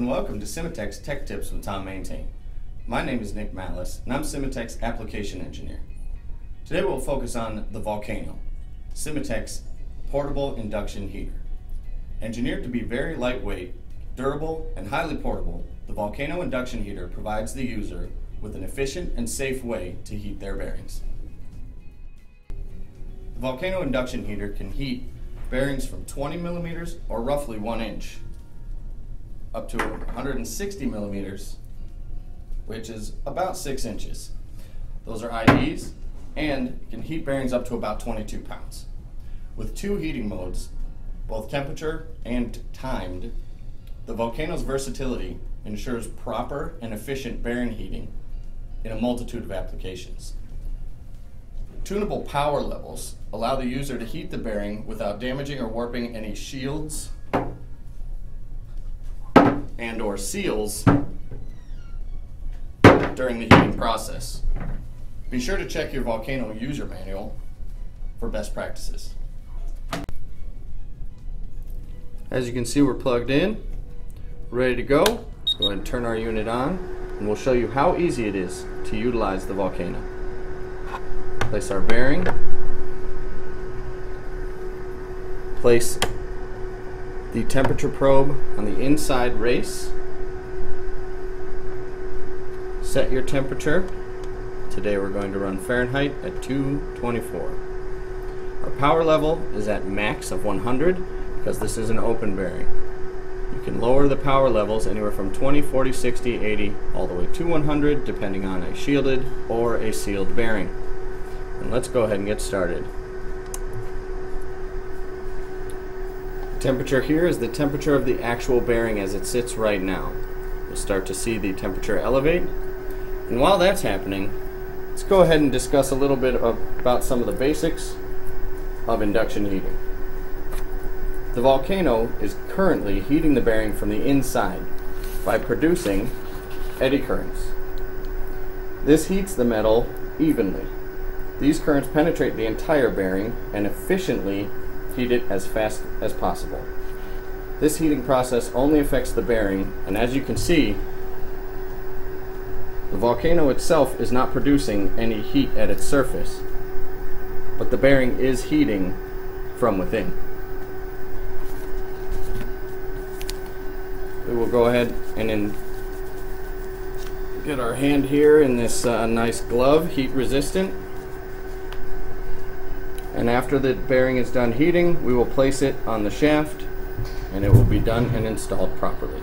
and welcome to Simatec's Tech Tips with Tom Maintain. My name is Nick Matliss, and I'm Simatec's Application Engineer. Today we'll focus on the Volcano, Simatec's portable induction heater. Engineered to be very lightweight, durable, and highly portable, the Volcano induction heater provides the user with an efficient and safe way to heat their bearings. The Volcano induction heater can heat bearings from 20 millimeters, or roughly 1 inch, up to 160 millimeters, which is about 6 inches. Those are IDs, and can heat bearings up to about 22 pounds. With 2 heating modes, both temperature and timed, the Volcano's versatility ensures proper and efficient bearing heating in a multitude of applications. Tunable power levels allow the user to heat the bearing without damaging or warping any shields and/or seals during the heating process. Be sure to check your Volcano user manual for best practices. As you can see, we're plugged in, ready to go. Let's go ahead and turn our unit on, and we'll show you how easy it is to utilize the Volcano. Place our bearing, place the temperature probe on the inside race, set your temperature. Today we're going to run Fahrenheit at 224. Our power level is at max of 100 because this is an open bearing. You can lower the power levels anywhere from 20, 40, 60, 80, all the way to 100 depending on a shielded or a sealed bearing. And let's go ahead and get started. The temperature here is the temperature of the actual bearing as it sits right now. You'll start to see the temperature elevate. And while that's happening, let's go ahead and discuss a little bit about some of the basics of induction heating. The Volcano is currently heating the bearing from the inside by producing eddy currents. This heats the metal evenly. These currents penetrate the entire bearing and efficiently heat it as fast as possible. This heating process only affects the bearing, and as you can see, the Volcano itself is not producing any heat at its surface, but the bearing is heating from within. We will go ahead and get our hand here in this nice glove, heat resistant. And after the bearing is done heating, we will place it on the shaft and it will be done and installed properly.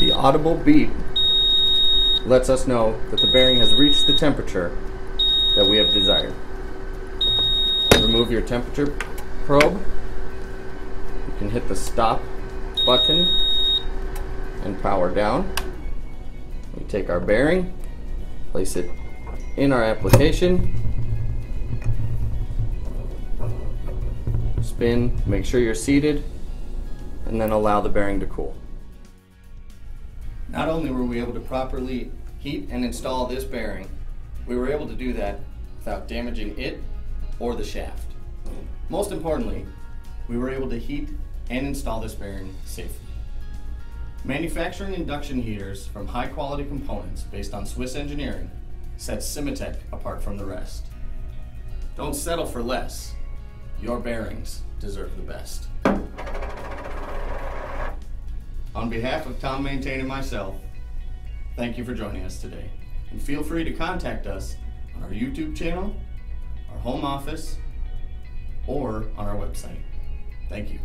The audible beep lets us know that the bearing has reached the temperature that we have desired. Remove your temperature probe. You can hit the stop button and power down. We take our bearing, place it in our application, spin, make sure you're seated, and then allow the bearing to cool. Not only were we able to properly heat and install this bearing, we were able to do that without damaging it or the shaft. Most importantly, we were able to heat and install this bearing safely. Manufacturing induction heaters from high-quality components based on Swiss engineering sets Simatec apart from the rest. Don't settle for less. Your bearings deserve the best. On behalf of Tom Maintain and myself, thank you for joining us today. And feel free to contact us on our YouTube channel, our home office, or on our website. Thank you.